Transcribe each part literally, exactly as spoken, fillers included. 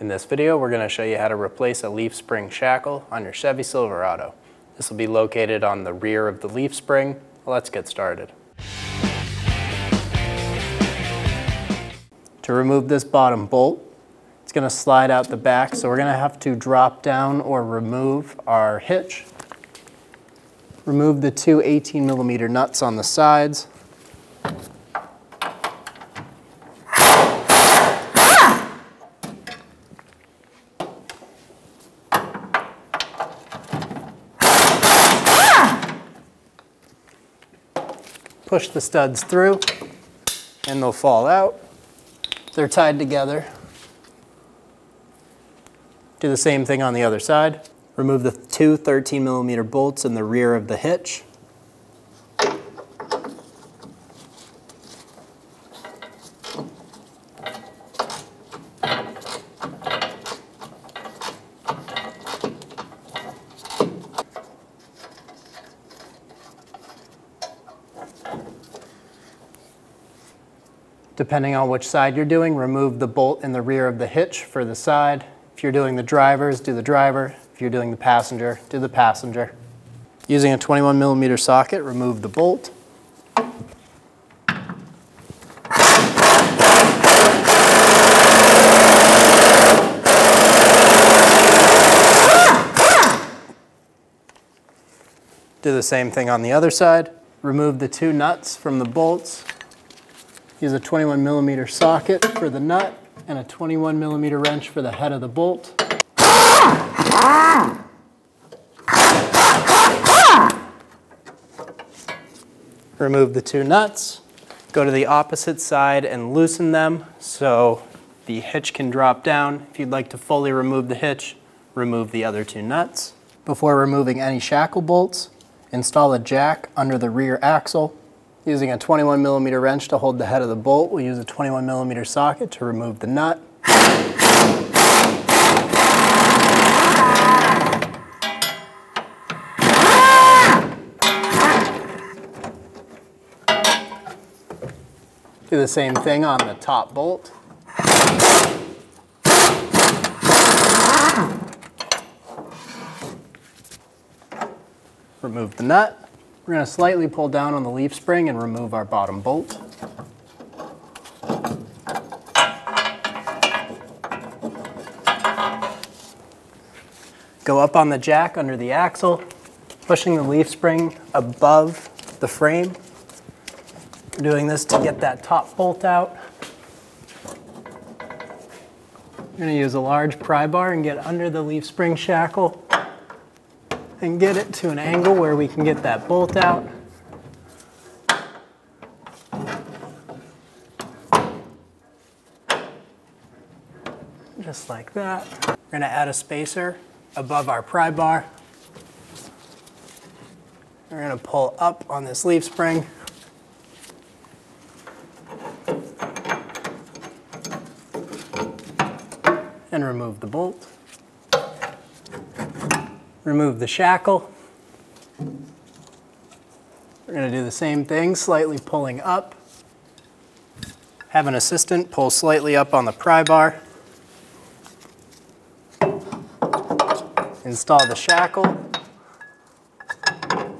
In this video, we're going to show you how to replace a leaf spring shackle on your Chevy Silverado. This will be located on the rear of the leaf spring. Let's get started. To remove this bottom bolt, it's going to slide out the back, so we're going to have to drop down or remove our hitch. Remove the two eighteen millimeter nuts on the sides. Push the studs through and they'll fall out. They're tied together. Do the same thing on the other side. Remove the two thirteen millimeter bolts in the rear of the hitch. Depending on which side you're doing, remove the bolt in the rear of the hitch for the side. If you're doing the drivers, do the driver. If you're doing the passenger, do the passenger. Using a twenty-one millimeter socket, remove the bolt. Do the same thing on the other side. Remove the two nuts from the bolts. Use a twenty-one millimeter socket for the nut and a twenty-one millimeter wrench for the head of the bolt. Remove the two nuts. Go to the opposite side and loosen them so the hitch can drop down. If you'd like to fully remove the hitch, remove the other two nuts. Before removing any shackle bolts, install a jack under the rear axle. Using a twenty-one millimeter wrench to hold the head of the bolt, we'll use a twenty-one millimeter socket to remove the nut. Do the same thing on the top bolt. Remove the nut. We're going to slightly pull down on the leaf spring and remove our bottom bolt. Go up on the jack under the axle, pushing the leaf spring above the frame. We're doing this to get that top bolt out. I'm going to use a large pry bar and get under the leaf spring shackle and get it to an angle where we can get that bolt out. Just like that. We're going to add a spacer above our pry bar. We're going to pull up on this leaf spring. And remove the bolt. Remove the shackle. We're going to do the same thing, slightly pulling up. Have an assistant pull slightly up on the pry bar. Install the shackle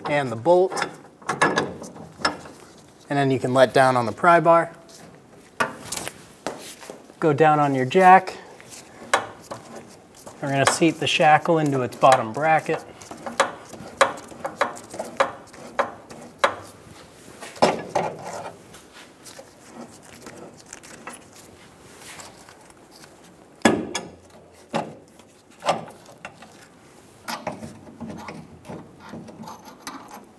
and the bolt. And then you can let down on the pry bar. Go down on your jack. We're going to seat the shackle into its bottom bracket. I'm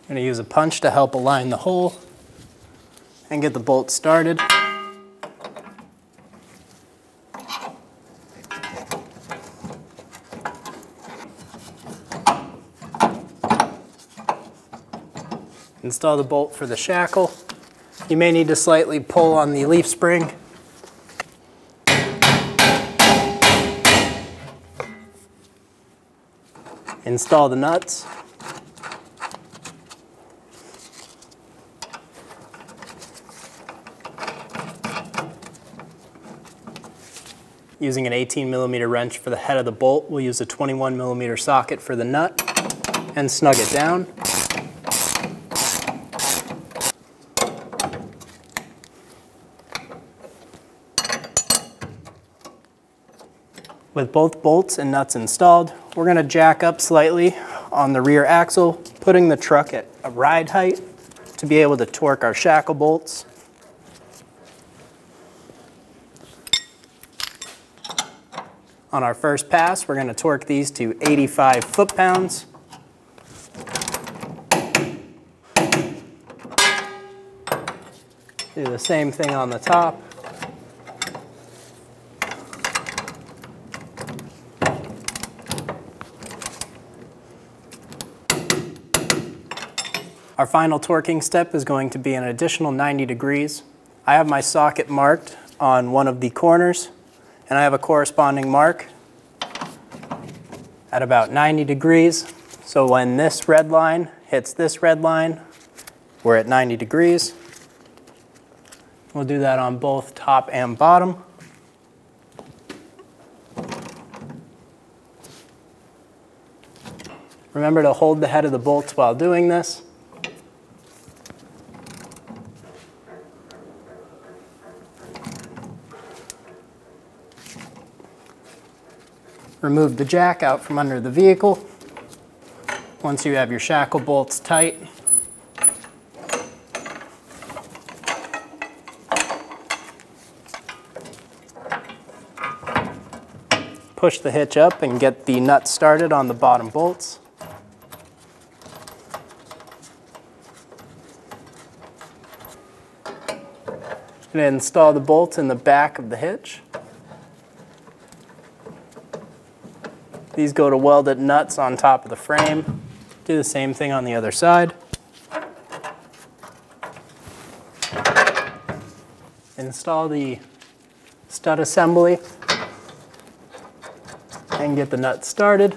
going to use a punch to help align the hole and get the bolt started. Install the bolt for the shackle. You may need to slightly pull on the leaf spring. Install the nuts. Using an eighteen millimeter wrench for the head of the bolt, we'll use a twenty-one millimeter socket for the nut and snug it down. With both bolts and nuts installed, we're going to jack up slightly on the rear axle, putting the truck at a ride height to be able to torque our shackle bolts. On our first pass, we're going to torque these to eighty-five foot-pounds. Do the same thing on the top. Our final torquing step is going to be an additional ninety degrees. I have my socket marked on one of the corners, and I have a corresponding mark at about ninety degrees. So when this red line hits this red line, we're at ninety degrees. We'll do that on both top and bottom. Remember to hold the head of the bolts while doing this. Remove the jack out from under the vehicle. Once you have your shackle bolts tight, push the hitch up and get the nut started on the bottom bolts. And install the bolts in the back of the hitch. These go to welded nuts on top of the frame. Do the same thing on the other side. Install the stud assembly and get the nut started.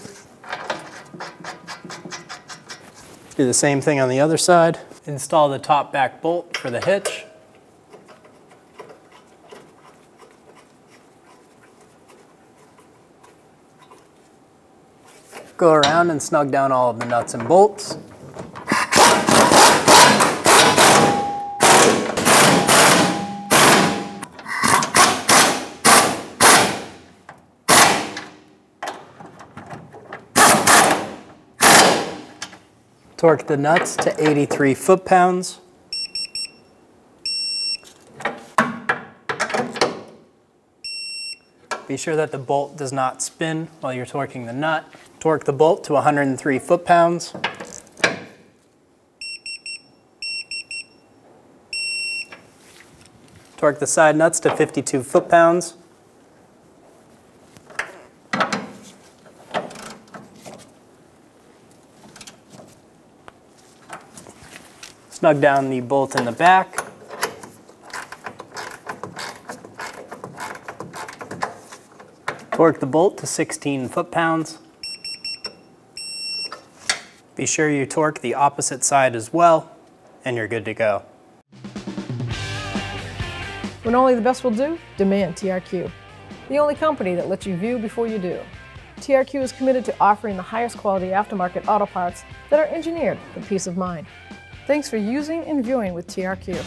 Do the same thing on the other side. Install the top back bolt for the hitch. Go around and snug down all of the nuts and bolts. Torque the nuts to eighty-three foot-pounds. Be sure that the bolt does not spin while you're torquing the nut. Torque the bolt to one hundred three foot-pounds. Torque the side nuts to fifty-two foot-pounds. Snug down the bolt in the back. Torque the bolt to sixteen foot-pounds. Be sure you torque the opposite side as well, and you're good to go. When only the best will do, demand T R Q. The only company that lets you view before you do. T R Q is committed to offering the highest quality aftermarket auto parts that are engineered for peace of mind. Thanks for using and viewing with T R Q.